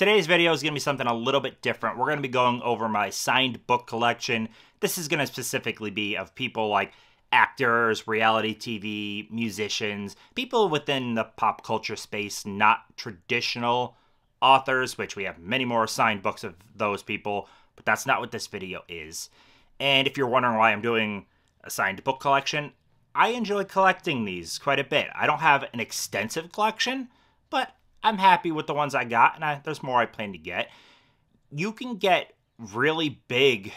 Today's video is going to be something a little bit different. We're going to be going over my signed book collection. This is going to specifically be of people like actors, reality TV, musicians, people within the pop culture space, not traditional authors, which we have many more signed books of those people, but that's not what this video is. And if you're wondering why I'm doing a signed book collection, I enjoy collecting these quite a bit. I don't have an extensive collection, but I'm happy with the ones I got, and there's more I plan to get. You can get really big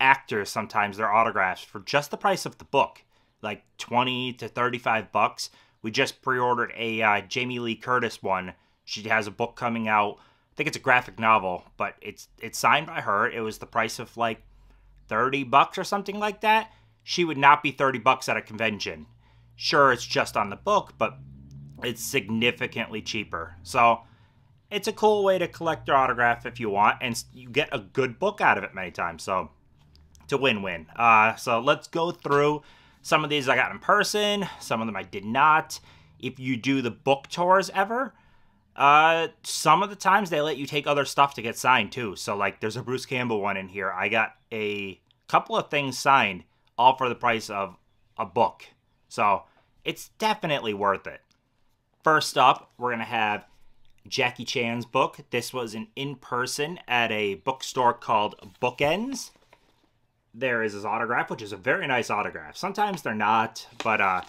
actors sometimes, their autographs, for just the price of the book, like 20 to 35 bucks. We just pre-ordered a Jamie Lee Curtis one. She has a book coming out. I think it's a graphic novel, but it's signed by her. It was the price of like 30 bucks or something like that. She would not be 30 bucks at a convention. Sure, it's just on the book, but it's significantly cheaper. So it's a cool way to collect your autograph if you want, and you get a good book out of it many times. So it's a win-win. So let's go through some of these I got in person. Some of them I did not. If you do the book tours ever, some of the times they let you take other stuff to get signed too. So like there's a Bruce Campbell one in here. I got a couple of things signed, all for the price of a book. So it's definitely worth it. First up, we're going to have Jackie Chan's book. This was an in-person at a bookstore called Bookends. There is his autograph, which is a very nice autograph. Sometimes they're not, but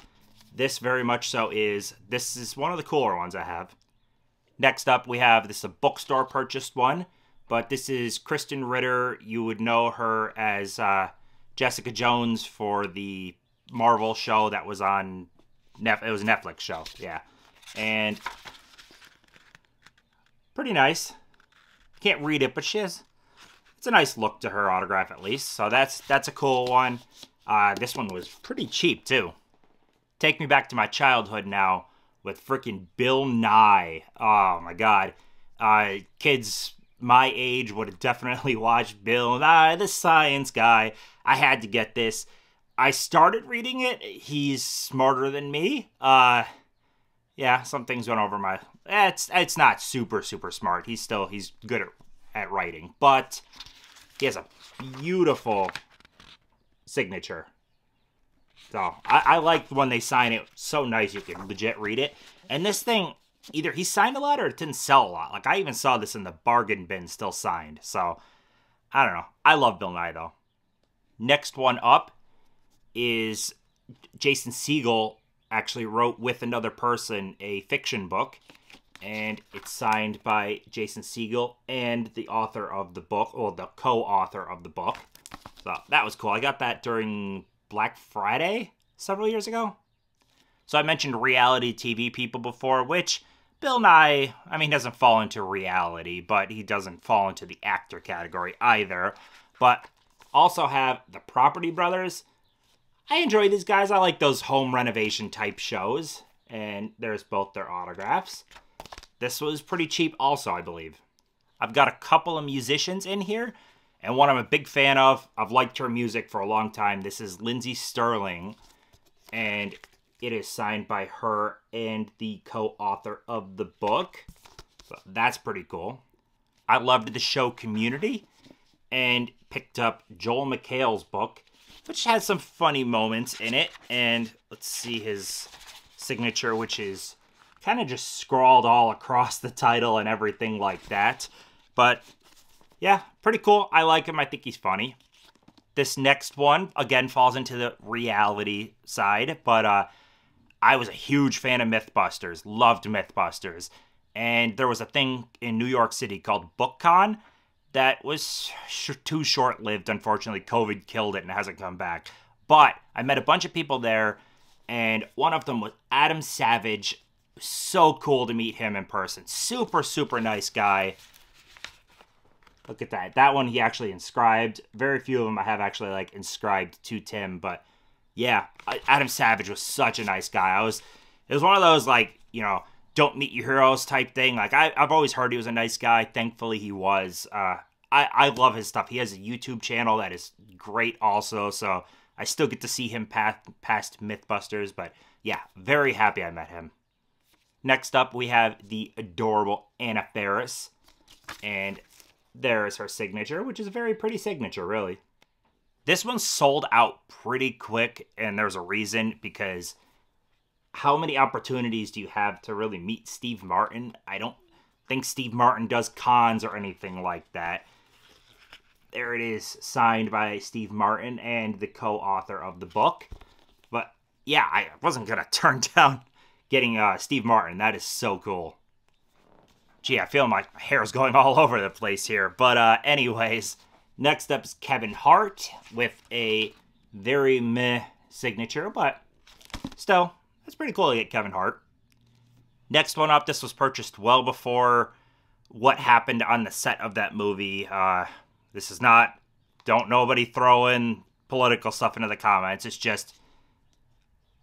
this very much so is. This is one of the cooler ones I have. Next up, we have this is a bookstore purchased one, but this is Kristen Ritter. You would know her as Jessica Jones for the Marvel show that was on Netflix. It was a Netflix show, yeah. And pretty nice. Can't read it, but she has, it's a nice look to her autograph at least. So that's a cool one. This one was pretty cheap too. Take me back to my childhood now with freaking Bill Nye. Oh my God. Kids my age would have definitely watched Bill Nye, the science guy. I had to get this. I started reading it. He's smarter than me. Yeah, some things went over my... It's not super, super smart. He's good at writing. But he has a beautiful signature. So I like when they sign it. So nice you can legit read it. And this thing, either he signed a lot or it didn't sell a lot. Like, I even saw this in the bargain bin still signed. So, I don't know. I love Bill Nye, though. Next one up is Jason Segel. Actually wrote with another person a fiction book, and it's signed by Jason Segel and the author of the book, or the co-author of the book. So that was cool. I got that during Black Friday several years ago. So I mentioned reality TV people before, which Bill Nye, I mean, doesn't fall into reality, but he doesn't fall into the actor category either. But also have the Property Brothers. I enjoy these guys. I like those home renovation type shows. And there's both their autographs. This was pretty cheap also, I believe. I've got a couple of musicians in here. And one I'm a big fan of. I've liked her music for a long time. This is Lindsey Stirling. And it is signed by her and the co-author of the book. So that's pretty cool. I loved the show Community. And picked up Joel McHale's book, which has some funny moments in it. And let's see his signature, which is kind of just scrawled all across the title and everything like that. But yeah, pretty cool. I like him. I think he's funny. This next one, again, falls into the reality side. But I was a huge fan of Mythbusters. Loved Mythbusters. And there was a thing in New York City called BookCon. That was too short-lived, unfortunately. COVID killed it and it hasn't come back. But I met a bunch of people there, and one of them was Adam Savage. So cool to meet him in person. Super, super nice guy. Look at that. That one he actually inscribed. Very few of them I have actually, like, inscribed to Tim. But, yeah, Adam Savage was such a nice guy. It was one of those, like, you know, don't meet your heroes type thing. Like, I've always heard he was a nice guy. Thankfully, he was. I love his stuff. He has a YouTube channel that is great also. So I still get to see him past Mythbusters. But, yeah, very happy I met him. Next up, we have the adorable Anna Faris. And there is her signature, which is a very pretty signature, really. This one sold out pretty quick, and there's a reason, because how many opportunities do you have to really meet Steve Martin? I don't think Steve Martin does cons or anything like that. There it is, signed by Steve Martin and the co-author of the book. But yeah, I wasn't going to turn down getting Steve Martin. That is so cool. Gee, I feel my hair's going all over the place here. But anyways, next up is Kevin Hart with a very meh signature, but still, it's pretty cool to get Kevin Hart. Next one up, this was purchased well before what happened on the set of that movie. This is not, don't nobody throw in political stuff into the comments. It's just,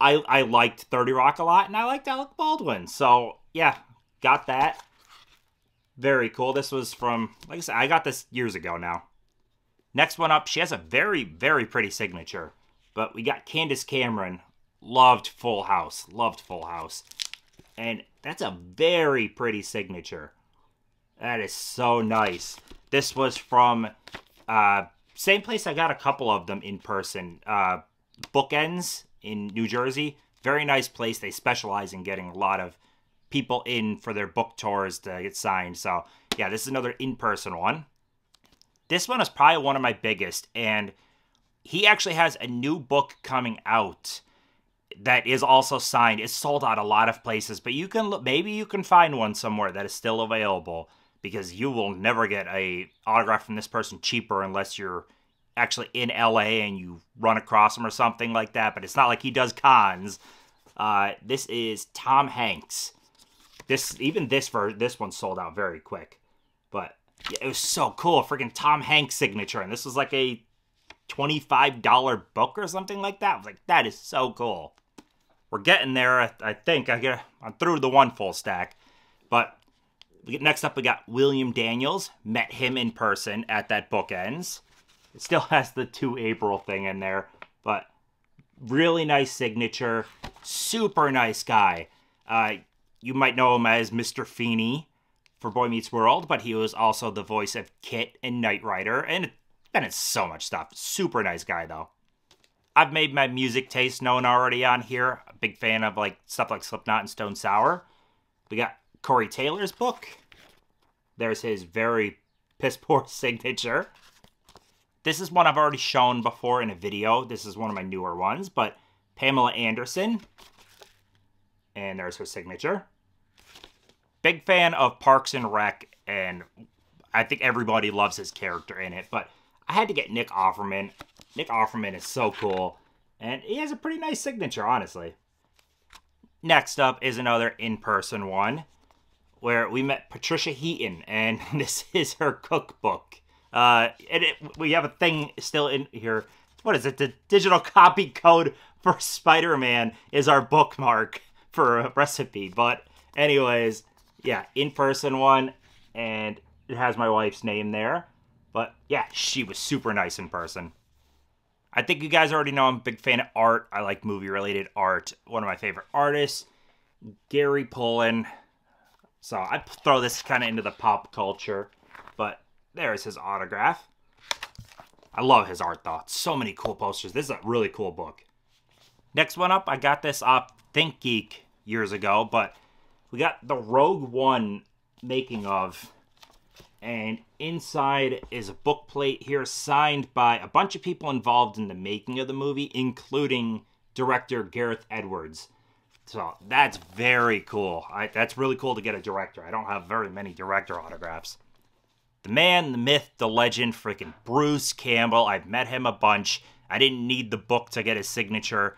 I liked 30 Rock a lot, and I liked Alec Baldwin. So, yeah, got that. Very cool. This was from, like I said, I got this years ago now. Next one up, she has a very, very pretty signature. But we got Candace Cameron. Loved Full House. Loved Full House. And that's a very pretty signature. That is so nice. This was from, same place I got a couple of them in person. Bookends in New Jersey. Very nice place. They specialize in getting a lot of people in for their book tours to get signed. So, yeah, this is another in-person one. This one is probably one of my biggest, and he actually has a new book coming out that is also signed. It's sold out a lot of places, but you can look, maybe you can find one somewhere that is still available, because you will never get an autograph from this person cheaper unless you're actually in LA and you run across him or something like that, but it's not like he does cons. This is Tom Hanks. This one sold out very quick, but yeah, it was so cool. Freaking Tom Hanks signature, and this was like a $25 book or something like that. I was like, that is so cool. We're getting there. I think I'm through the one full stack, but next up we got William Daniels. Met him in person at that Bookends. It still has the 2 April thing in there, but really nice signature. Super nice guy. You might know him as Mr. Feeney for Boy Meets World, but he was also the voice of Kit and Knight Rider, and then it's so much stuff. Super nice guy, though. I've made my music taste known already on here. A big fan of like stuff like Slipknot and Stone Sour. We got Corey Taylor's book. There's his very piss-poor signature. This is one I've already shown before in a video. This is one of my newer ones, but Pamela Anderson. And there's her signature. Big fan of Parks and Rec, and I think everybody loves his character in it. But I had to get Nick Offerman. Nick Offerman is so cool, and he has a pretty nice signature, honestly. Next up is another in-person one where we met Patricia Heaton, and this is her cookbook. We have a thing still in here. What is it? The digital copy code for Spider-Man is our bookmark for a recipe. But anyways, yeah, in-person one, and it has my wife's name there. But yeah, she was super nice in person. I think you guys already know I'm a big fan of art. I like movie-related art. One of my favorite artists, Gary Pullin. So I throw this kind of into the pop culture. But there's his autograph. I love his art, though. So many cool posters. This is a really cool book. Next one up, I got this off Think Geek years ago, but we got the Rogue One making of, and inside is a book plate here signed by a bunch of people involved in the making of the movie, including director Gareth Edwards. So that's very cool. That's really cool to get a director. I don't have very many director autographs. The man, the myth, the legend, freaking Bruce Campbell. I've met him a bunch. I didn't need the book to get his signature,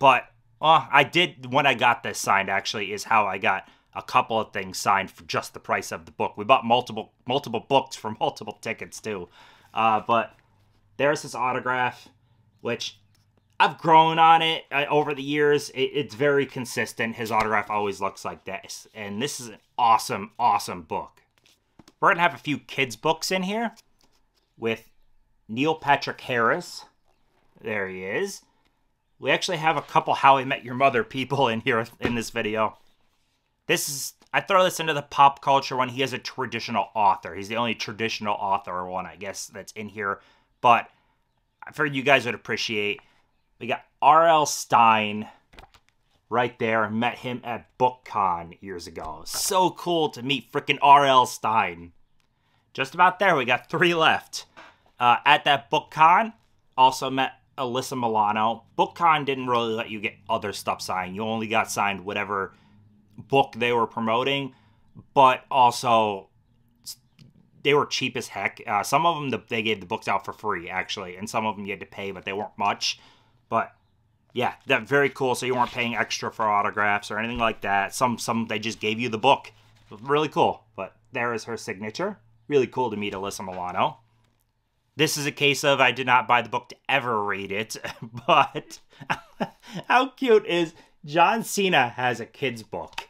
but I did, when I got this signed, actually, is how I got a couple of things signed for just the price of the book. We bought multiple books for multiple tickets, too. But there's this autograph, which I've grown on it over the years. It's very consistent. His autograph always looks like this. And this is an awesome, awesome book. We're going to have a few kids' books in here with Neil Patrick Harris. There he is. We actually have a couple How I Met Your Mother people in here in this video. This is, I throw this into the pop culture one. He is a traditional author. He's the only traditional author one, I guess, that's in here. But I figured you guys would appreciate. We got R.L. Stine right there. Met him at BookCon years ago. So cool to meet freaking R.L. Stine. Just about there. We got three left. At that BookCon, also met Alyssa Milano. BookCon didn't really let you get other stuff signed. You only got signed whatever book they were promoting, but also they were cheap as heck. Some of them, they gave the books out for free, actually, and some of them you had to pay, but they weren't much. But yeah, that's very cool. So you weren't paying extra for autographs or anything like that. Some they just gave you the book. Really cool. But there is her signature. Really cool to meet Alyssa Milano. This is a case of I did not buy the book to ever read it, but how cute is John Cena has a kid's book,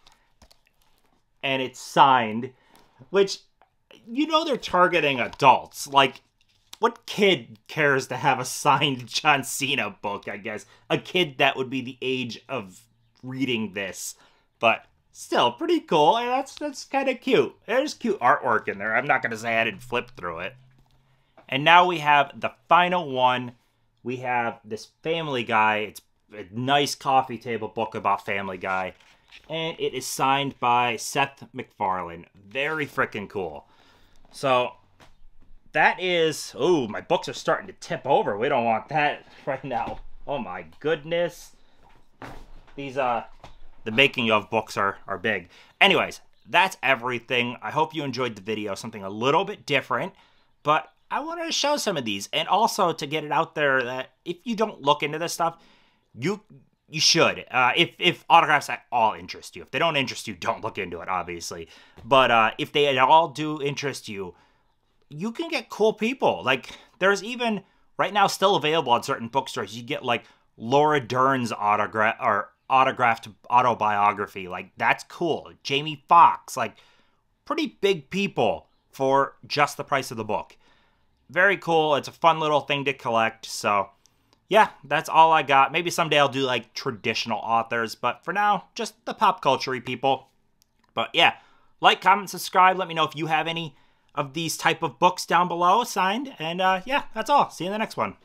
and it's signed, which, you know, they're targeting adults. Like, what kid cares to have a signed John Cena book, I guess? A kid that would be the age of reading this, but still pretty cool, and that's kind of cute. There's cute artwork in there. I'm not going to say I didn't flip through it. And now we have the final one. We have this Family Guy. It's a nice coffee table book about Family Guy. And it is signed by Seth MacFarlane. Very freaking cool. So that is... Ooh, my books are starting to tip over. We don't want that right now. Oh my goodness. These, the making of books are big. Anyways, that's everything. I hope you enjoyed the video. Something a little bit different. But I wanted to show some of these, and also to get it out there that if you don't look into this stuff, you should. If autographs at all interest you. If they don't interest you, don't look into it, obviously. But if they at all do interest you, you can get cool people. Like, there's even, right now, still available at certain bookstores, you get, like, Laura Dern's autograph, or autographed autobiography. Like, that's cool. Jamie Foxx. Like, pretty big people for just the price of the book. Very cool. It's a fun little thing to collect. So, yeah, that's all I got. Maybe someday I'll do, like, traditional authors. But for now, just the pop culture-y people. But, yeah, like, comment, subscribe. Let me know if you have any of these type of books down below signed. And, yeah, that's all. See you in the next one.